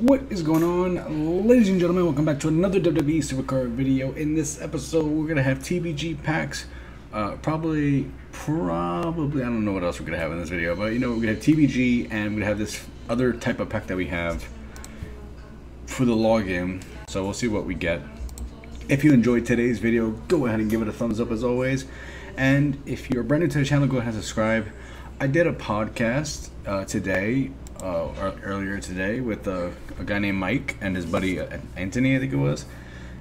What is going on, ladies and gentlemen? Welcome back to another WWE SuperCard video. In this episode, we're gonna have TBG packs. Probably I don't know what else we're gonna have in this video, but you know, we're gonna have TBG and we have this other type of pack that we have for the login. So we'll see what we get. If you enjoyed today's video, go ahead and give it a thumbs up as always. And if you're brand new to the channel, go ahead and subscribe. I did a podcast earlier today with a guy named Mike and his buddy Anthony, I think it was.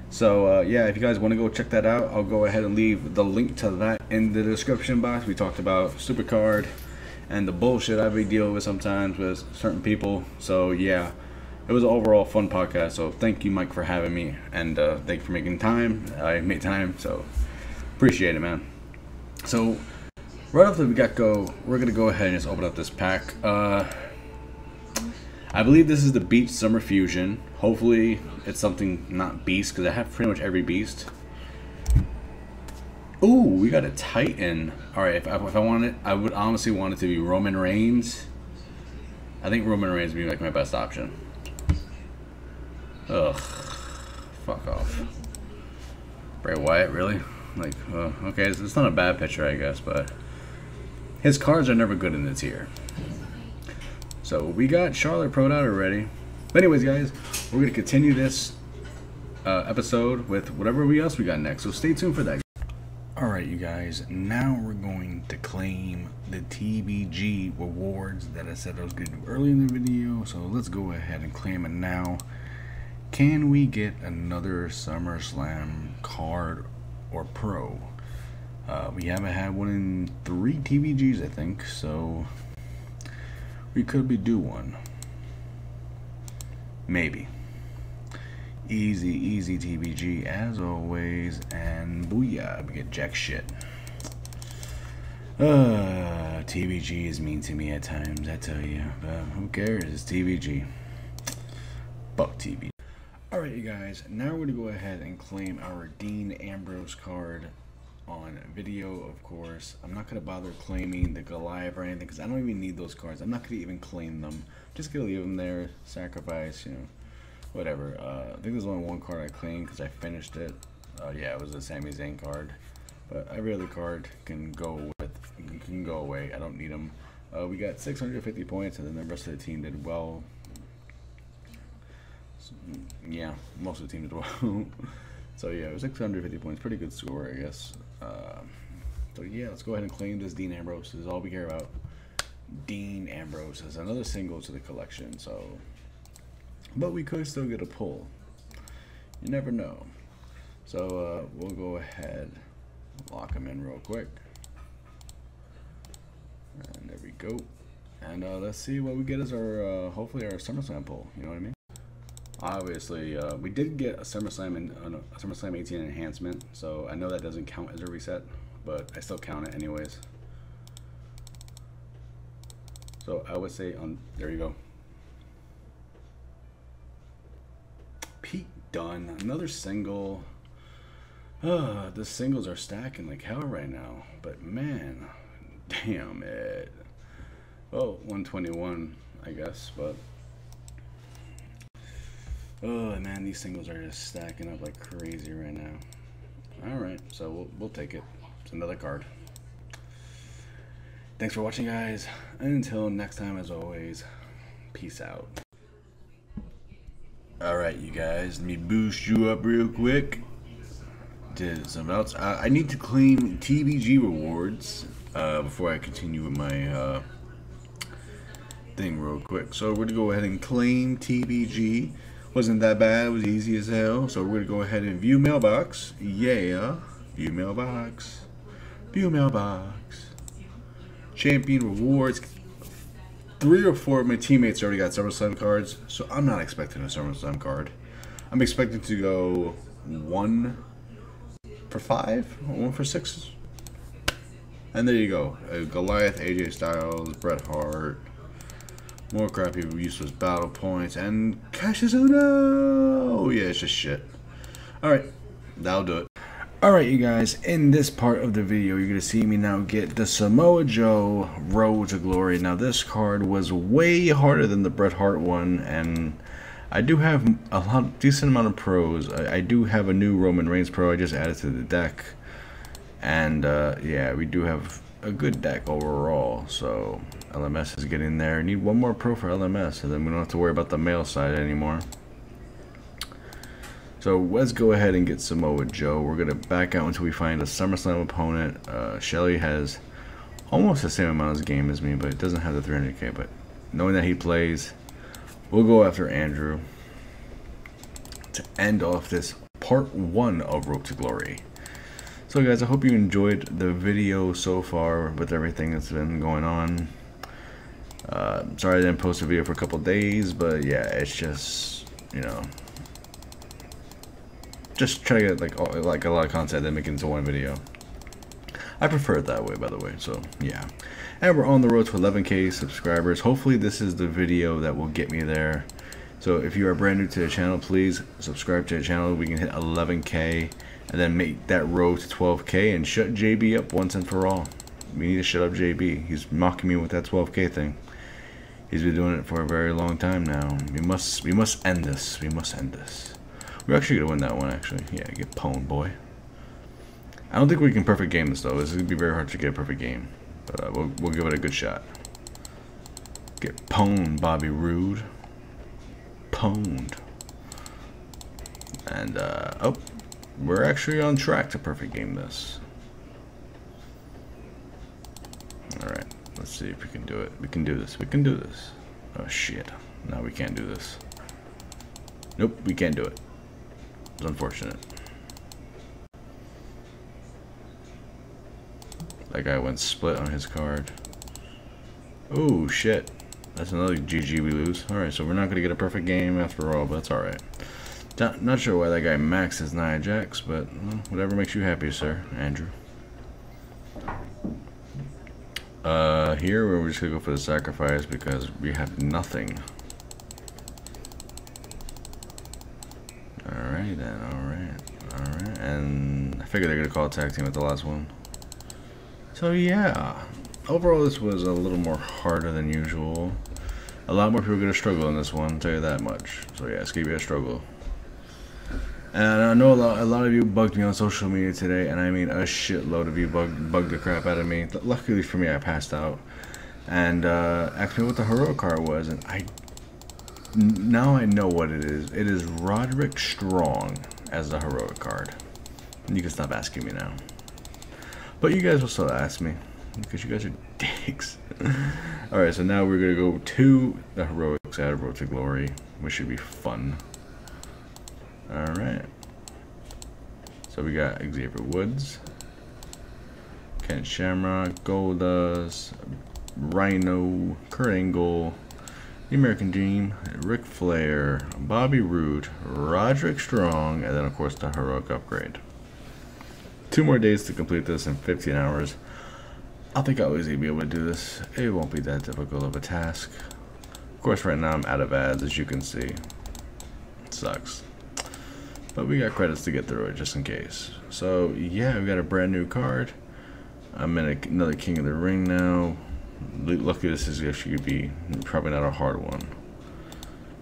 So yeah, if you guys want to go check that out, I'll go ahead and leave the link to that in the description box. We talked about SuperCard and the bullshit I deal with sometimes with certain people. So yeah, it was an overall fun podcast. So thank you, Mike, for having me, and thank you for making time. I made time, so appreciate it, man. So right off the get-go, we're gonna go ahead and just open up this pack. I believe this is the Beast Summer Fusion. Hopefully it's something not Beast, because I have pretty much every Beast. Ooh, we got a Titan. Alright, if I wanted it, I would honestly want it to be Roman Reigns. I think Roman Reigns would be like my best option. Ugh. Fuck off. Bray Wyatt, really? Like, okay, it's not a bad picture, I guess, but his cards are never good in this tier. So we got Charlotte Pro'd out already. But anyways, guys, we're gonna continue this episode with whatever else we got next. So stay tuned for that. All right, you guys. Now we're going to claim the TBG rewards that I said I was gonna do earlier in the video. So let's go ahead and claim it now. Can we get another SummerSlam card or pro? We haven't had one in 3 TBGs, I think. So we could be due one. Maybe. Easy, easy TBG as always. And booyah, we get jack shit. TBG is mean to me at times, I tell you. But who cares? It's TBG. Fuck TBG. Alright, you guys. Now we're going to go ahead and claim our Dean Ambrose card on video, of course. I'm not going to bother claiming the Goliath or anything because I don't even need those cards. I'm not going to even claim them. I'm just going to leave them there, sacrifice, you know, whatever. I think there's only one card I claimed because I finished it. Yeah, it was the Sami Zayn card, but every other card can go away. I don't need them. We got 650 points, and then the rest of the team did well. So, yeah, most of the team did well. So yeah, it was 650 points, pretty good score, I guess. So yeah, let's go ahead and claim this Dean Ambrose. This is all we care about. Dean Ambrose is another single to the collection, so. But we could still get a pull. You never know. So we'll go ahead, lock him in real quick. And there we go. And let's see what we get as our, hopefully our SummerSlam pull, you know what I mean? Obviously, we did get a SummerSlam and a SummerSlam 18 enhancement, so I know that doesn't count as a reset, but I still count it anyways. So I would say on there you go. Pete Dunne, another single. The singles are stacking like hell right now, but man, damn it. Oh, 121, I guess, but. Oh man, these singles are just stacking up like crazy right now. Alright, so we'll take it. It's another card. Thanks for watching, guys. Until next time, as always, peace out. Alright, you guys, let me boost you up real quick. Did something else. I need to claim TBG rewards before I continue with my thing real quick. So we're going to go ahead and claim TBG. Wasn't that bad, it was easy as hell. So we're gonna go ahead and view mailbox. Yeah, view mailbox. View mailbox. Champion rewards. 3 or 4 of my teammates already got SummerSlam cards, so I'm not expecting a SummerSlam card. I'm expecting to go 1 for 5, or 1 for 6. And there you go. Goliath, AJ Styles, Bret Hart. More crappy useless battle points and Cashes Uno. Oh yeah, it's just shit. Alright, that'll do it. Alright, you guys, in this part of the video you're gonna see me now get the Samoa Joe Road to Glory. Now this card was way harder than the Bret Hart one, and I do have a decent amount of pros. I do have a new Roman Reigns pro I just added to the deck. And yeah, we do have a good deck overall. So LMS is getting there. Need one more pro for LMS, and then we don't have to worry about the male side anymore. So let's go ahead and get Samoa Joe. We're going to back out until we find a SummerSlam opponent. Shelly has almost the same amount of game as me, but it doesn't have the 300k. But knowing that he plays, we'll go after Andrew to end off this part one of Road to Glory. So guys, I hope you enjoyed the video so far with everything that's been going on. Sorry I didn't post a video for a couple days, but yeah, it's just, you know, just try to get like a lot of content and make it into one video. I prefer it that way, by the way, so yeah. And we're on the road to 11k subscribers. Hopefully this is the video that will get me there. So if you are brand new to the channel, please subscribe to the channel. We can hit 11k and then make that road to 12k and shut JB up once and for all. We need to shut up JB. He's mocking me with that 12k thing. He's been doing it for a very long time now. We must end this. We must end this. We're actually gonna win that one, actually. Yeah, get pwned, boy. I don't think we can perfect game this, though. This is going to be very hard to get a perfect game. But we'll give it a good shot. Get pwned, Bobby Rude. Pwned. And, oh, we're actually on track to perfect game this. Alright, let's see if we can do it. We can do this. We can do this. Oh, shit. No, we can't do this. Nope, we can't do it. It's unfortunate. That guy went split on his card. Oh shit. That's another GG we lose. Alright, so we're not going to get a perfect game after all, but that's alright. Not sure why that guy maxes Nia Jax, but well, whatever makes you happy, sir, Andrew. Here we're just going to go for the sacrifice because we have nothing. Alright then, alright. Alright, and I figured they're going to call a tag team at the last one. So yeah, overall this was a little more harder than usual. A lot more people are going to struggle in this one, I'll tell you that much. So yeah, it's going to be a struggle. And I know a lot of you bugged me on social media today, and I mean a shitload of you bugged the crap out of me. Luckily for me, I passed out. And asked me what the hero card was, and now I know what it is. It is Roderick Strong as the heroic card. You can stop asking me now. But you guys will still ask me, because you guys are dicks. Alright, so now we're going to go to the heroics out of Road to Glory, which should be fun. Alright. So we got Xavier Woods, Ken Shamrock, Goldust, Rhino, Kurt Angle, The American Dream, Ric Flair, Bobby Roode, Roderick Strong, and then of course the heroic upgrade. 2 more days to complete this in 15 hours. I think I'll easily be able to do this. It won't be that difficult of a task. Of course, right now I'm out of ads, as you can see. It sucks. But we got credits to get through it, just in case. So, yeah, we got a brand new card. I'm in another King of the Ring now. Luckily, this is actually going to be probably not a hard one,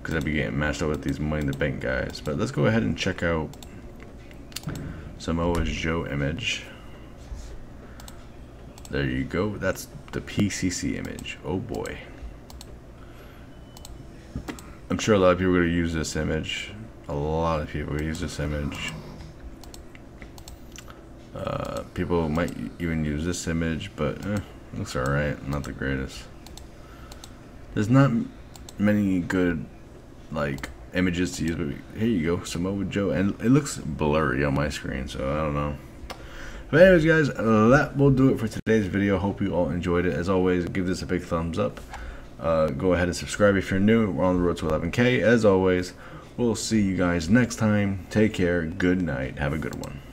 because I'd be getting matched up with these Money in the Bank guys. But let's go ahead and check out Samoa Joe image. There you go. That's the PCC image. Oh boy. I'm sure a lot of people are going to use this image. A lot of people use this image. People might even use this image, but looks alright. Not the greatest. There's not many good, like, images to use, but here you go, Samoa Joe, and it looks blurry on my screen, so I don't know. But anyways, guys, that will do it for today's video. Hope you all enjoyed it. As always, give this a big thumbs up. Go ahead and subscribe if you're new. We're on the road to 11k. As always, we'll see you guys next time. Take care. Good night. Have a good one.